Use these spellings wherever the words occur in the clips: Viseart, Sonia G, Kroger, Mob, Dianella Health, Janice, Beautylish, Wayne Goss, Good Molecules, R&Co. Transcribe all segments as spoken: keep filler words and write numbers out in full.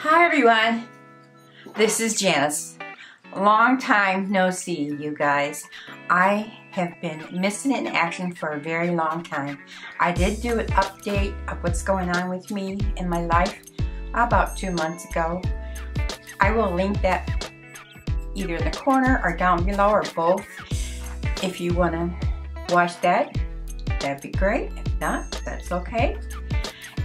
Hi everyone, this is Janice. Long time no see, you guys. I have been missing in action for a very long time. I did do an update of what's going on with me in my life about two months ago. I will link that either in the corner or down below or both. If you want to watch that, that'd be great. If not, that's okay.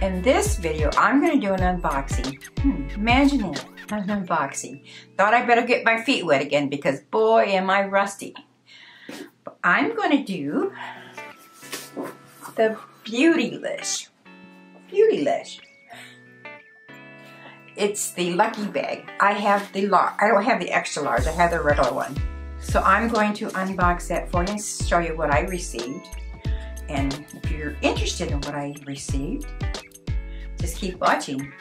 In this video, I'm going to do an unboxing. Hmm, imagine it, an unboxing. Thought I better get my feet wet again because boy am I rusty. But I'm going to do the Beautylish. Beautylish. It's the lucky bag. I have the large. I don't have the extra large. I have the regular one. So I'm going to unbox that for you and show you what I received. And if you're interested in what I received, just keep watching.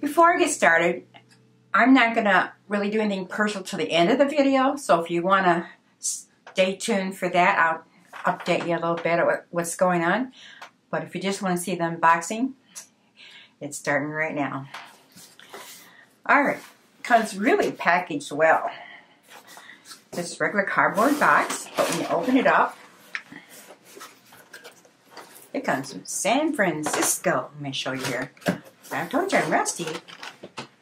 Before I get started, I'm not gonna really do anything personal to the end of the video, so if you wanna stay tuned for that, I'll update you a little bit of what's going on. But if you just wanna see the unboxing, it's starting right now. All right, comes really packaged well. Just regular cardboard box, but when you open it up, it comes from San Francisco. Let me show you here. I told you I'm rusty.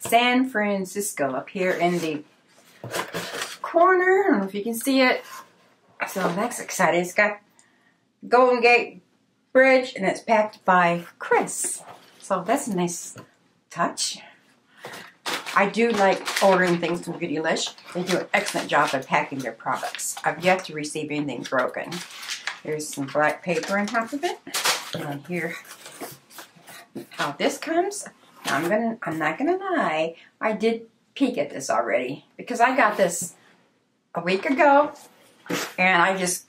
San Francisco up here in the corner. I don't know if you can see it. So that's exciting. It's got Golden Gate Bridge and it's packed by Chris. So that's a nice touch. I do like ordering things from Beautylish. They do an excellent job of packing their products. I've yet to receive anything broken. There's some black paper on top of it. And here, how this comes. Now I'm gonna. I'm not gonna lie. I did peek at this already because I got this a week ago, and I just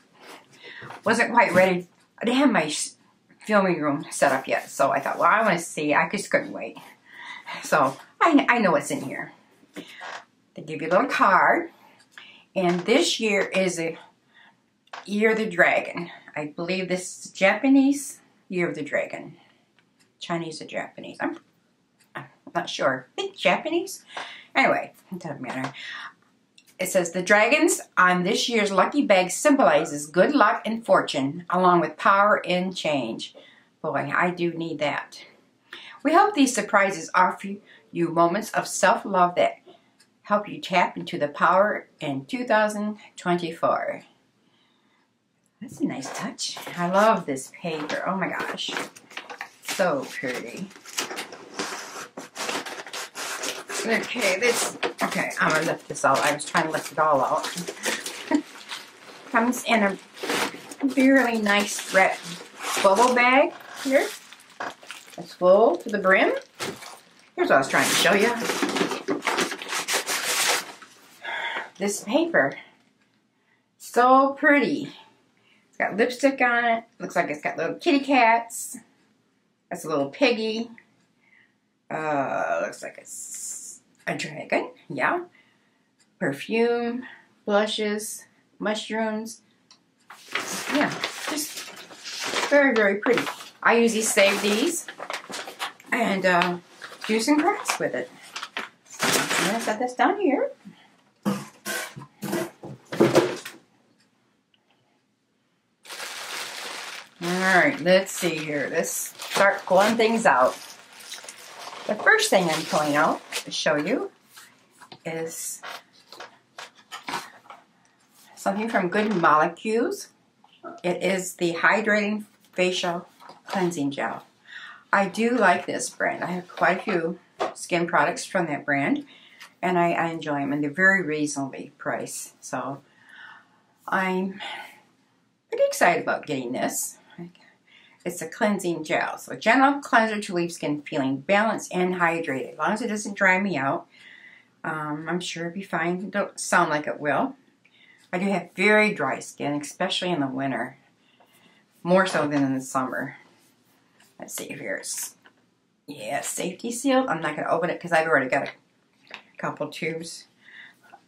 wasn't quite ready. I didn't have my filming room set up yet, so I thought, well, I want to see. I just couldn't wait. So I, I know what's in here. They give you a little card, and this year is a Year of the Dragon. I believe this is Japanese Year of the Dragon, Chinese or Japanese. I'm, I'm not sure. I think Japanese. Anyway, it doesn't matter. It says, the dragons on this year's lucky bag symbolizes good luck and fortune, along with power and change. Boy, I do need that. We hope these surprises offer you moments of self-love that help you tap into the power in two thousand twenty-four. That's a nice touch. I love this paper. Oh my gosh. So pretty. Okay, this... Okay, I'm going to lift this all. I was trying to lift it all out. Comes in a really nice red bubble bag here. It's full to the brim. Here's what I was trying to show you. This paper. So pretty. It's got lipstick on it. Looks like it's got little kitty cats. That's a little piggy. Uh, looks like it's... a dragon, yeah. Perfume, blushes, mushrooms. Yeah, just very, very pretty. I usually save these and uh, do some crafts with it. I'm gonna set this down here. Alright, let's see here. Let's start pulling things out. The first thing I'm pulling out to show you is something from Good Molecules. It is the Hydrating Facial Cleansing Gel. I do like this brand. I have quite a few skin products from that brand and I, I enjoy them and they're very reasonably priced. So I'm pretty excited about getting this. It's a cleansing gel, so a gentle cleanser to leave skin feeling balanced and hydrated. As long as it doesn't dry me out, um, I'm sure it'll be fine. It don't sound like it will. I do have very dry skin, especially in the winter, more so than in the summer. Let's see if here's, yeah, safety sealed. I'm not going to open it because I've already got a couple tubes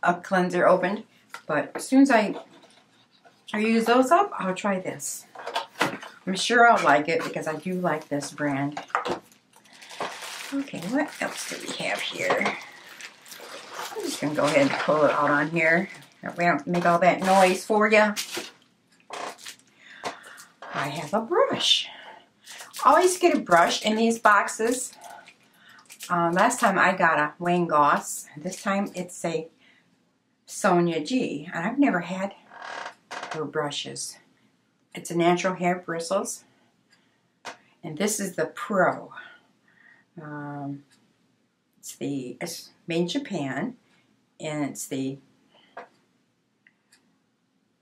of cleanser opened. But as soon as I, I use those up, I'll try this. I'm sure I'll like it because I do like this brand. Okay, what else do we have here? I'm just going to go ahead and pull it out on here. That way I don't make all that noise for you. I have a brush. Always get a brush in these boxes. Um, last time I got a Wayne Goss. This time it's a Sonia G. And I've never had her brushes. It's a natural hair bristles. And this is the Pro. Um, it's the it's made in Japan, and it's the oh,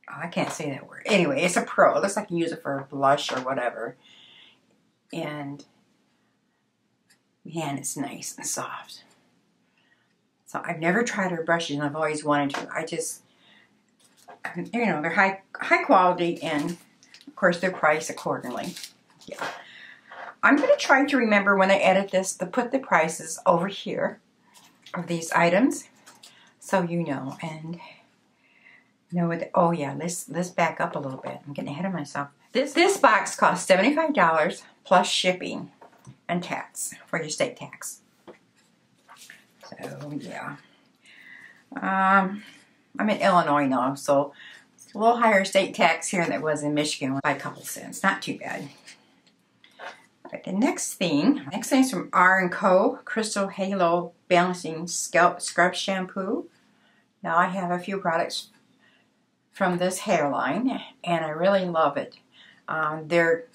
I can't say that word. Anyway, it's a Pro. It looks like you use it for a blush or whatever. And man, it's nice and soft. So I've never tried her brushes, and I've always wanted to. I just, you know, they're high high quality, and of course they're priced accordingly. Yeah. I'm going to try to remember when I edit this to put the prices over here of these items, so you know. And you know what? Oh yeah, let's let's back up a little bit. I'm getting ahead of myself. This this box costs seventy-five dollars plus shipping and tax for your state tax. So yeah, um, I'm in Illinois now, so it's a little higher state tax here than it was in Michigan by a couple cents. Not too bad. But the next thing, next thing is from R and Co Crystal Halo Balancing Scalp Scrub Shampoo. Now I have a few products from this hairline, and I really love it. Um, their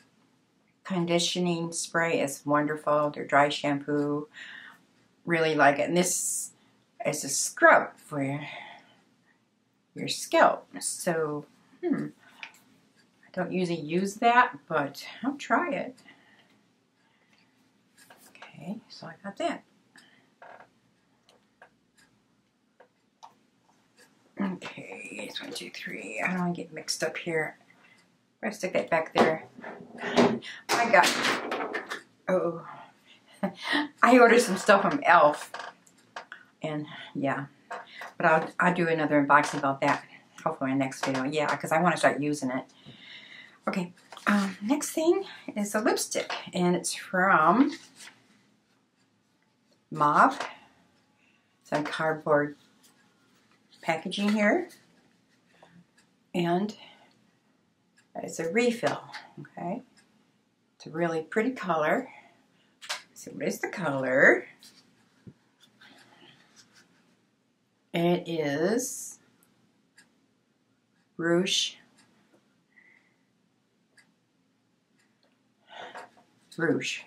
conditioning spray is wonderful. Their dry shampoo, really like it. And this is a scrub for your, your scalp. So, hmm, I don't usually use that, but I'll try it. Okay, so I got that. Okay, it's one, two, three. I don't want to get mixed up here. I'm going to stick that back there. I got, oh, I ordered some stuff from Elf. And yeah, but I'll, I'll do another unboxing about that, hopefully in the next video. Yeah, because I want to start using it. Okay, um, next thing is a lipstick, and it's from Mob. It's on cardboard packaging here, and it's a refill. Okay, it's a really pretty color. Let's see, what is the color? It is Rouge Rouge.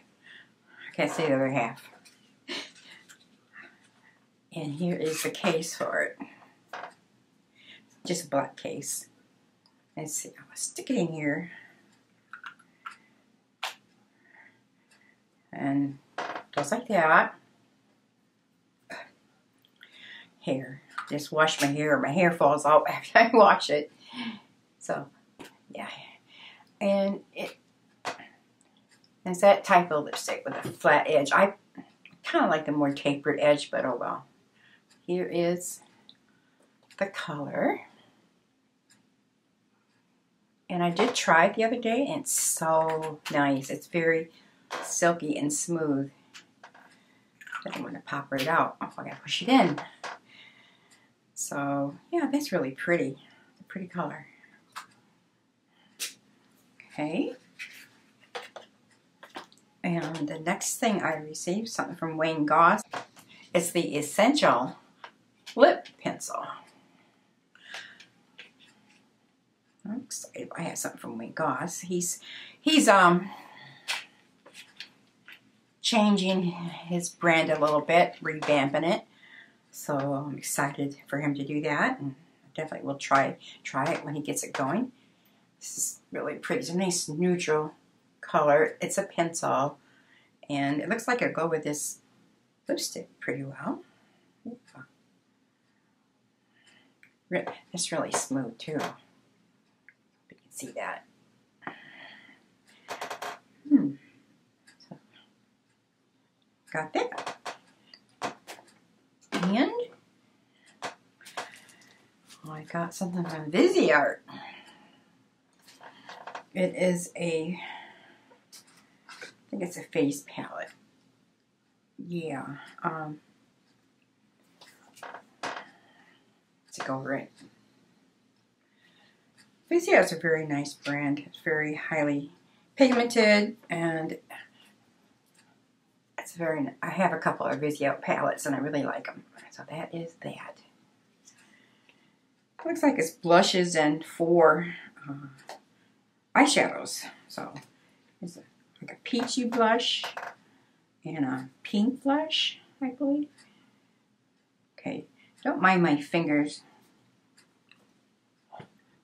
I can't see the other half. And here is the case for it. Just a black case. Let's see, I'll stick it in here. And just like that. Hair. Just wash my hair. My hair falls out after I wash it. So, yeah. And it is that type of lipstick with a flat edge. I kind of like the more tapered edge, but oh well. Here is the color. And I did try it the other day, and it's so nice. It's very silky and smooth. I don't want to pop right out. Oh, I gotta push it in. So, yeah, that's really pretty. It's a pretty color. Okay. And the next thing I received, something from Wayne Goss. It's the Essential Lip Pencil. I'm excited. I have something from Wayne Goss. He's he's um changing his brand a little bit, revamping it. So I'm excited for him to do that, and I definitely will try try it when he gets it going. This is really pretty. It's a nice neutral color. It's a pencil, and it looks like it'll go with this lipstick pretty well. It's really smooth too. You can see that. Hmm. So, got that. And I I got something from Viseart. It is a, I think it's a face palette. Yeah. Um, to go right. Viseart's a very nice brand. It's very highly pigmented, and it's very, I have a couple of Viseart palettes and I really like them. So that is that. It looks like it's blushes and four uh, eyeshadows. So there's a, like a peachy blush and a pink blush, I believe. Okay, don't mind my fingers.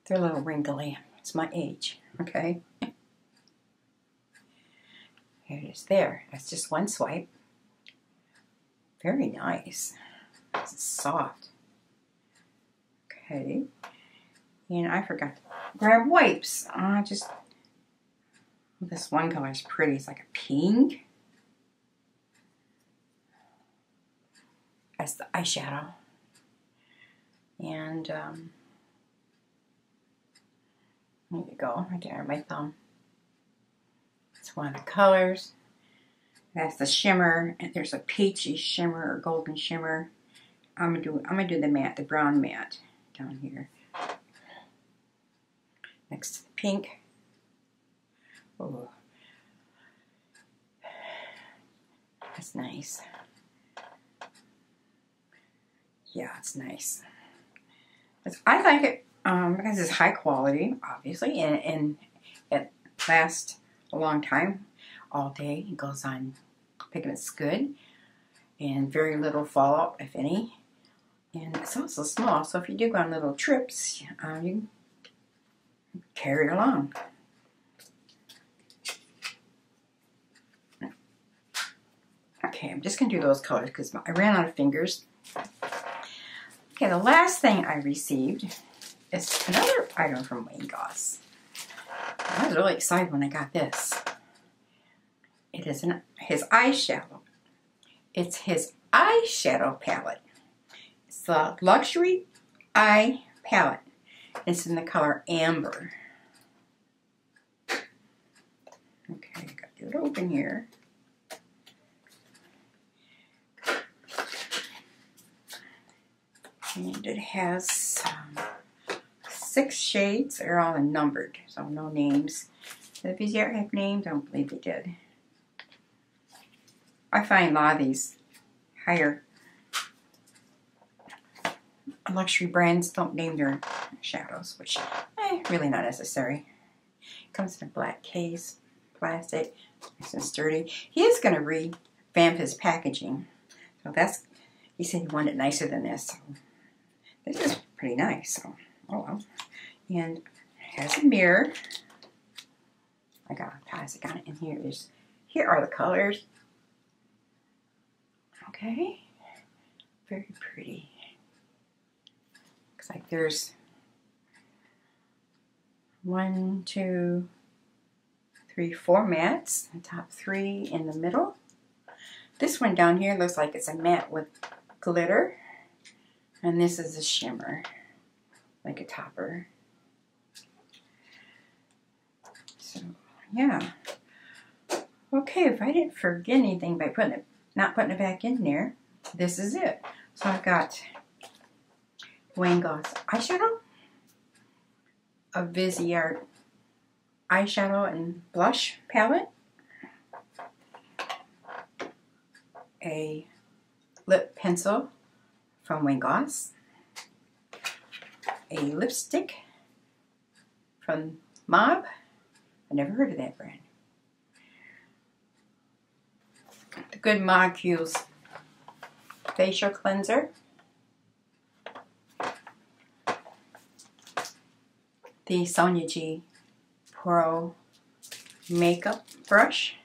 They're a little wrinkly. It's my age, okay? Here it is there. That's just one swipe. Very nice. It's soft. Okay. And I forgot to grab wipes. I uh, just... This one color is pretty. It's like a pink. That's the eyeshadow. And, um... there you go, right there, my thumb. It's one of the colors. That's the shimmer, and there's a peachy shimmer or golden shimmer. I'm gonna do I'm gonna do the matte, the brown matte down here. Next to the pink. Oh, that's nice. Yeah, it's nice. It's, I like it. Um, because it's high quality, obviously, and, and it lasts a long time, all day. It goes on, pigment's good, and very little fallout, if any. And it's also small, so if you do go on little trips, uh, you can carry it along. Okay, I'm just going to do those colors because I ran out of fingers. Okay, the last thing I received... it's another item from Wayne Goss. I was really excited when I got this. It is an, his eyeshadow. It's his eyeshadow palette. It's the Luxury Eye Palette. It's in the color Amber. Okay, got it open here. And it has some... six shades. They're all numbered, so no names. Did Viseart have names? I don't believe they did. I find a lot of these higher luxury brands don't name their shadows, which eh, really not necessary. It comes in a black case, plastic, nice and sturdy. He is going to revamp his packaging, so that's. He said he wanted it nicer than this. So this is pretty nice. So. Oh well. And has a mirror. I got a plastic on it, and here is here are the colors. Okay. Very pretty. Looks like there's one, two, three, four mattes. The top three in the middle. This one down here looks like it's a matte with glitter. And this is a shimmer. Like a topper. So yeah. Okay, if I didn't forget anything by putting it, not putting it back in there, this is it. So I've got Wayne Goss eyeshadow, a Viseart eyeshadow and blush palette, a lip pencil from Wayne Goss, a lipstick from Mob. I never heard of that brand. The Good Molecules facial cleanser. The Sonia G Pro makeup brush.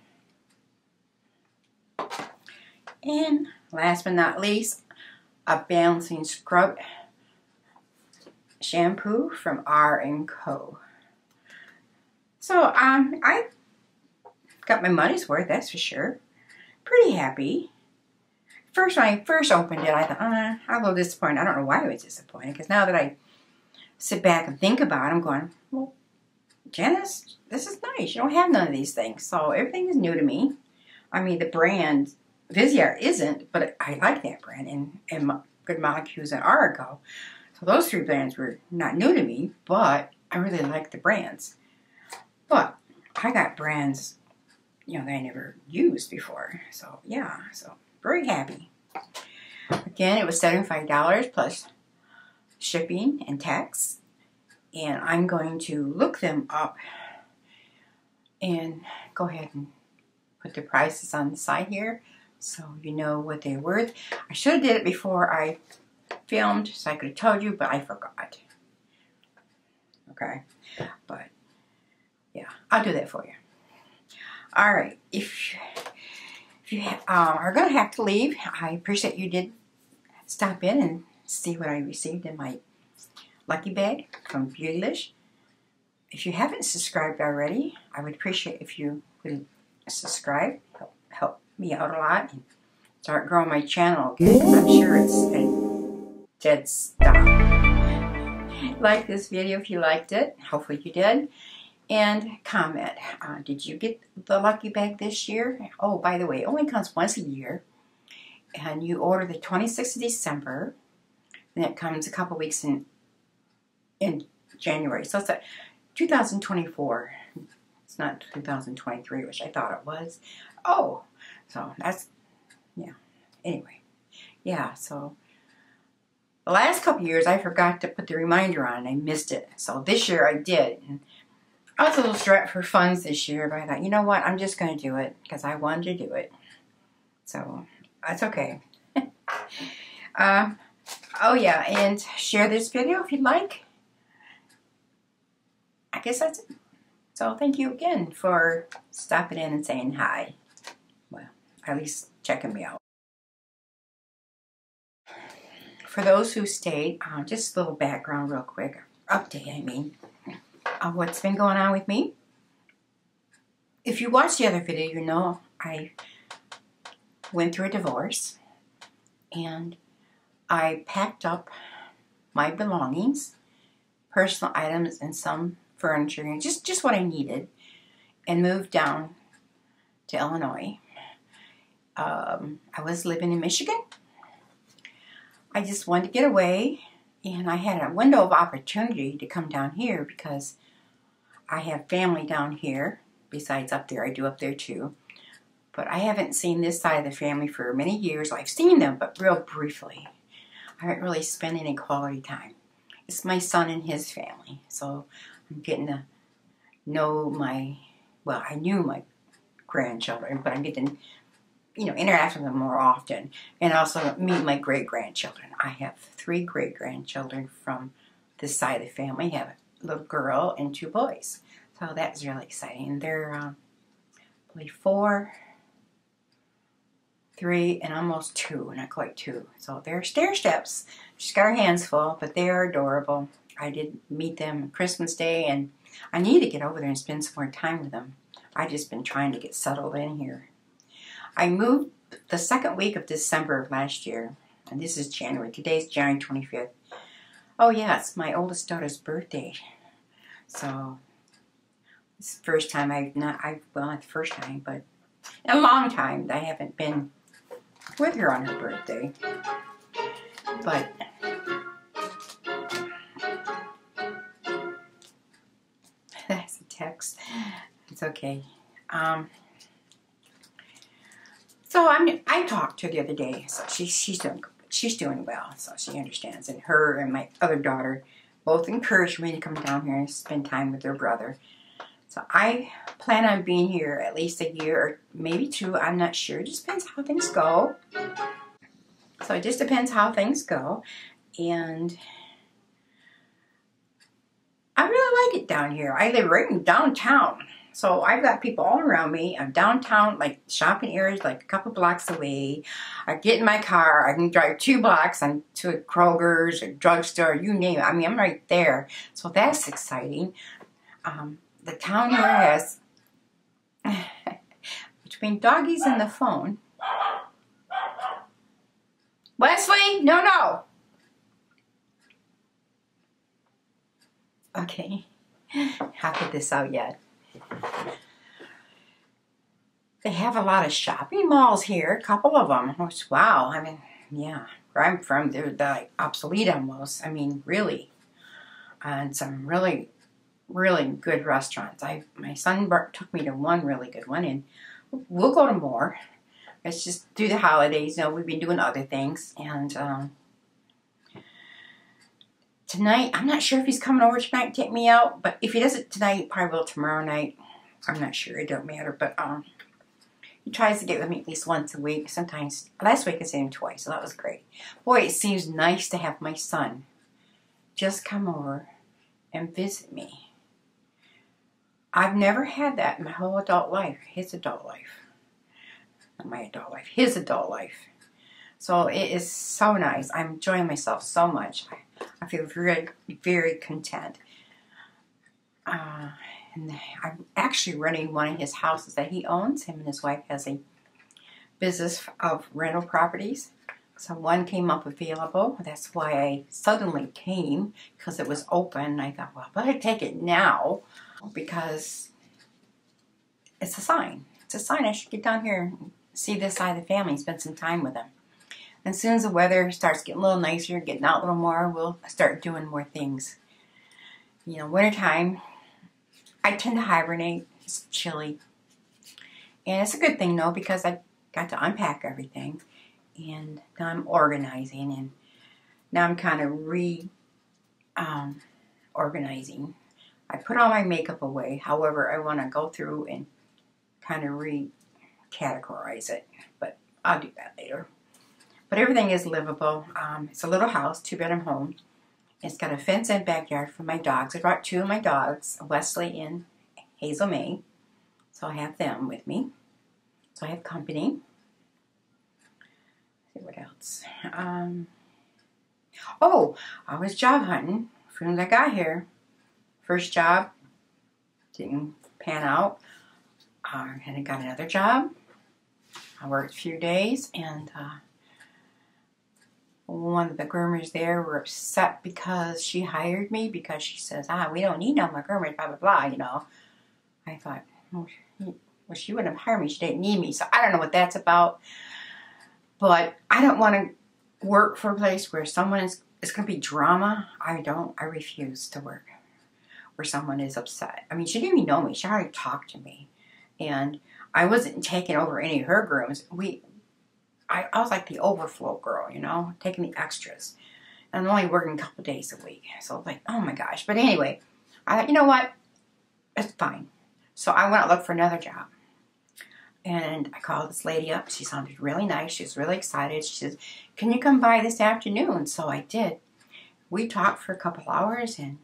And last but not least, a balancing scrub shampoo from R and Co. So um, I got my money's worth, that's for sure. Pretty happy. First, when I first opened it, I thought, uh, I'm a little disappointed. I don't know why I was disappointed, because now that I sit back and think about it, I'm going, well, Janice, this is nice. You don't have none of these things. So everything is new to me. I mean, the brand, Viseart isn't, but I like that brand, and, and Good Molecules and R and Co. So those three brands were not new to me, but I really like the brands. But I got brands, you know, that I never used before. So yeah, so very happy. Again, it was seventy-five dollars plus shipping and tax. And I'm going to look them up and go ahead and put the prices on the side here so you know what they're worth. I should have did it before I filmed, so I could have told you, but I forgot. Okay, but yeah, I'll do that for you. All right, if, if you have, um, are going to have to leave, I appreciate you did stop in and see what I received in my lucky bag from Beautylish. If you haven't subscribed already, I would appreciate if you would subscribe. Help, help me out a lot and start growing my channel. I'm sure it's a dead stop. Like this video if you liked it. Hopefully you did. And comment. Uh, did you get the lucky bag this year? Oh, by the way, it only comes once a year. And you order the twenty-sixth of December. And it comes a couple weeks in in January. So it's a two thousand twenty-four. It's not two thousand twenty-three, which I thought it was. Oh, so that's, yeah. Anyway, yeah, so the last couple years I forgot to put the reminder on and I missed it. So this year I did. And I was a little strapped for funds this year, but I thought, you know what? I'm just going to do it because I wanted to do it. So that's okay. uh, oh, yeah, and share this video if you'd like. I guess that's it. So thank you again for stopping in and saying hi. Well, at least checking me out. For those who stayed, um, just a little background real quick. Update, I mean, on what's been going on with me. If you watched the other video, you know I went through a divorce. And I packed up my belongings, personal items, and some furniture, and just, just what I needed, and moved down to Illinois. Um, I was living in Michigan. I just wanted to get away, and I had a window of opportunity to come down here because I have family down here, besides up there. I do up there too. But I haven't seen this side of the family for many years. I've seen them, but real briefly. I haven't really spent any quality time. It's my son and his family, so I'm getting to know my, well, I knew my grandchildren, but I'm getting to, you know, interact with them more often, and also meet my great-grandchildren. I have three great-grandchildren from this side of the family. I have a little girl and two boys, so that's really exciting. They're um, probably four, three, and almost two, not quite two. So they're stair steps. She's got her hands full, but they are adorable. I did meet them on Christmas Day, and I need to get over there and spend some more time with them. I've just been trying to get settled in here. I moved the second week of December of last year, and this is January. Today's January twenty-fifth. Oh, yeah, it's my oldest daughter's birthday. So it's the first time I've not, I've, well, not the first time, but in a long time I haven't been with her on her birthday, but that's a text. It's okay. Um, so I'm, I talked to her the other day. So she, she's doing she's doing well. So she understands, and her and my other daughter both encouraged me to come down here and spend time with their brother. So I plan on being here at least a year or maybe two. I'm not sure. It just depends how things go. So it just depends how things go. And I really like it down here. I live right in downtown. So I've got people all around me. I'm downtown, like shopping areas, like a couple blocks away. I get in my car. I can drive two blocks on to a Kroger's or drugstore, you name it. I mean, I'm right there. So that's exciting. Um, the town here has, between doggies and the phone. Wesley, no, no. Okay, haven't put this out yet. They have a lot of shopping malls here, a couple of them, which, wow, I mean, yeah, where I'm from, they're like obsolete almost, I mean, really. And some really, really good restaurants. I My son took me to one really good one, and we'll go to more. It's just through the holidays, you know, we've been doing other things, and um, tonight, I'm not sure if he's coming over tonight to take me out, but if he doesn't tonight, probably will tomorrow night. I'm not sure, it don't matter, but um, he tries to get with me at least once a week. Sometimes, last week I seen him twice, so that was great. Boy, it seems nice to have my son just come over and visit me. I've never had that in my whole adult life, his adult life. my adult life, his adult life. So it is so nice. I'm enjoying myself so much. I feel very, very content. Uh, and I'm actually renting one of his houses that he owns. Him and his wife has a business of rental properties. So one came up available. That's why I suddenly came, because it was open. I thought, well, I better take it now, because it's a sign. It's a sign I should get down here and see this side of the family, spend some time with them. And as soon as the weather starts getting a little nicer, getting out a little more, we'll start doing more things. You know, wintertime, I tend to hibernate. It's chilly. And it's a good thing, though, because I got to unpack everything. And now I'm organizing, and now I'm kind of re-organizing. Um, I put all my makeup away. However, I want to go through and kind of re-categorize it, but I'll do that later. But everything is livable. Um, it's a little house, two-bedroom home. It's got a fence and backyard for my dogs. I brought two of my dogs, Wesley and Hazel May. So I have them with me. So I have company. Let's see what else. Um, oh, I was job hunting as soon as I got here. First job didn't pan out. Uh, and I got another job. I worked a few days, and uh, one of the groomers there were upset because she hired me, because she says, ah, we don't need no more groomers, blah, blah, blah, you know. I thought, well, she, well, she wouldn't have hired me. She didn't need me, so I don't know what that's about. But I don't want to work for a place where someone is, it's going to be drama. I don't, I refuse to work where someone is upset. I mean, she didn't even know me. She already talked to me. And I wasn't taking over any of her grooms. We, I, I was like the overflow girl, you know, taking the extras. And I'm only working a couple days a week. So I was like, oh my gosh. But anyway, I thought, you know what? It's fine. So I went out and looked for another job. And I called this lady up. She sounded really nice. She was really excited. She said, can you come by this afternoon? So I did. We talked for a couple hours, and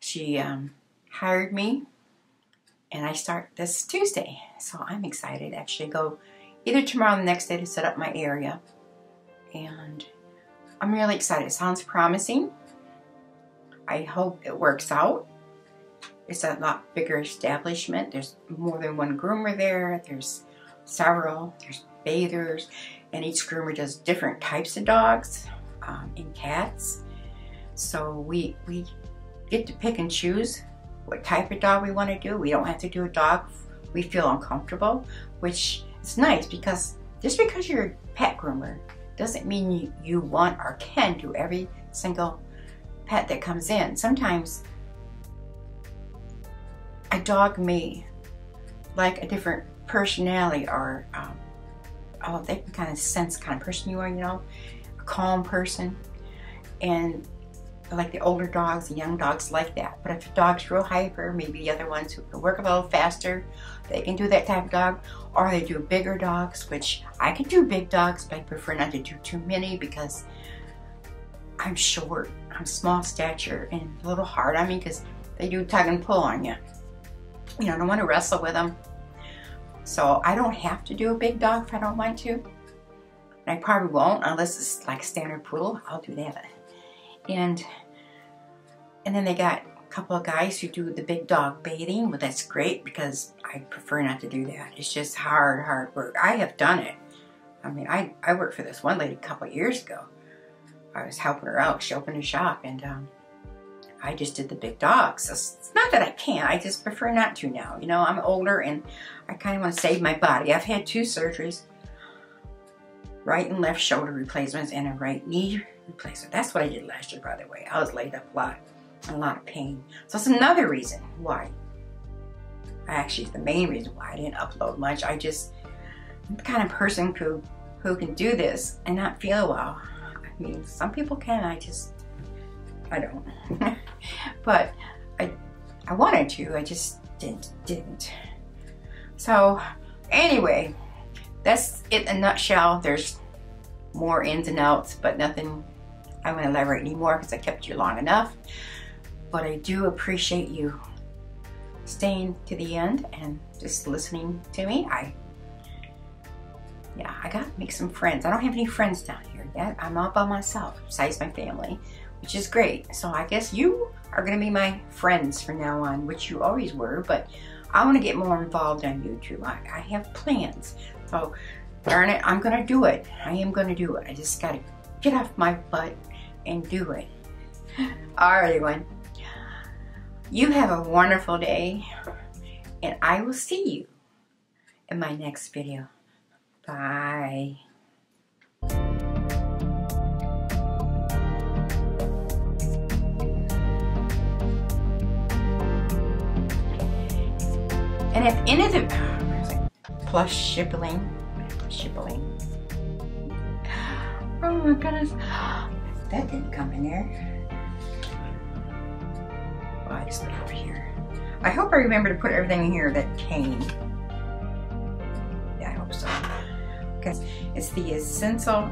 she um, hired me. And I start this Tuesday, so I'm excited. Actually, go either tomorrow or the next day to set up my area, and I'm really excited. It sounds promising. I hope it works out. It's a lot bigger establishment. There's more than one groomer there. There's several. There's bathers, and each groomer does different types of dogs um, and cats. So we we get to pick and choose what type of dog we want to do. We don't have to do a dog we feel uncomfortable, which is nice, because just because you're a pet groomer doesn't mean you, you want or can do every single pet that comes in. Sometimes a dog may like a different personality, or um, oh, they can kind of sense the kind of person you are, you know, a calm person. And like the older dogs, the young dogs like that. But if the dog's real hyper, maybe the other ones who can work a little faster, they can do that type of dog. Or they do bigger dogs, which I can do big dogs, but I prefer not to do too many, because I'm short, I'm small stature, and a little hard on me, because they do tug and pull on you. You know, I don't want to wrestle with them. So I don't have to do a big dog if I don't want to. And I probably won't, unless it's like a standard poodle, I'll do that. And and then they got a couple of guys who do the big dog bathing. Well, that's great, because I prefer not to do that. It's just hard, hard work. I have done it. I mean, I, I worked for this one lady a couple of years ago. I was helping her out. She opened a shop, and um, I just did the big dogs. It's not that I can't, I just prefer not to now. You know, I'm older and I kind of want to save my body. I've had two surgeries, right and left shoulder replacements and a right knee replacement. That's what I did last year, by the way. I was laid up a lot, in a lot of pain. So that's another reason why, actually the main reason why I didn't upload much. I just, I'm the kind of person who, who can do this and not feel well. I mean, some people can, I just, I don't. But I I wanted to, I just didn't, didn't. So anyway, that's it in a nutshell. There's more ins and outs, but nothing I won't elaborate anymore because I kept you long enough. But I do appreciate you staying to the end and just listening to me. I yeah, I gotta make some friends. I don't have any friends down here yet. I'm all by myself, besides my family, which is great. So I guess you are gonna be my friends from now on, which you always were, but I wanna get more involved on YouTube. I, I have plans. So darn it, I'm gonna do it. I am gonna do it. I just gotta get off my butt and do it. Alright everyone, you have a wonderful day and I will see you in my next video. Bye. And at the end of the plus shippling, shippling. Oh my goodness, that didn't come in there. Well, I just put it over here. I hope I remember to put everything in here that came. Yeah, I hope so. Because it's the essential